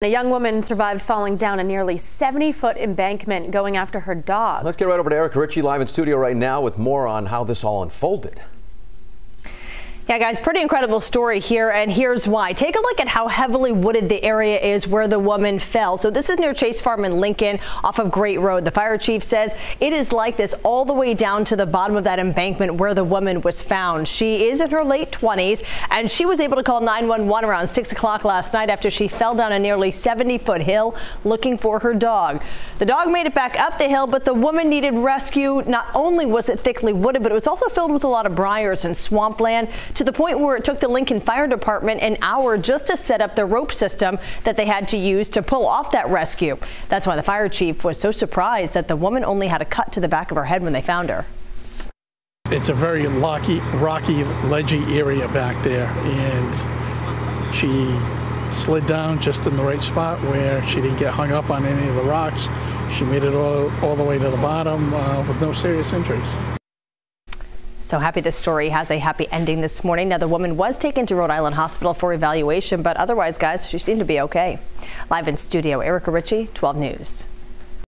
A young woman survived falling down a nearly 70-foot embankment going after her dog. Let's get right over to Eric Ritchie live in studio right now with more on how this all unfolded. Yeah, guys, pretty incredible story here, and here's why. Take a look at how heavily wooded the area is where the woman fell. So this is near Chase Farm in Lincoln off of Great Road. The fire chief says it is like this all the way down to the bottom of that embankment where the woman was found. She is in her late 20s, and she was able to call 911 around 6 o'clock last night after she fell down a nearly 70-foot hill looking for her dog. The dog made it back up the hill, but the woman needed rescue. Not only was it thickly wooded, but it was also filled with a lot of briars and swampland, to the point where it took the Lincoln Fire Department an hour just to set up the rope system that they had to use to pull off that rescue. That's why the fire chief was so surprised that the woman only had a cut to the back of her head when they found her. It's a very rocky, ledgy area back there, and she slid down just in the right spot where she didn't get hung up on any of the rocks. She made it all the way to the bottom with no serious injuries. So happy this story has a happy ending this morning. Now, the woman was taken to Rhode Island Hospital for evaluation, but otherwise, guys, she seemed to be okay. Live in studio, Eric Ritchie, 12 News.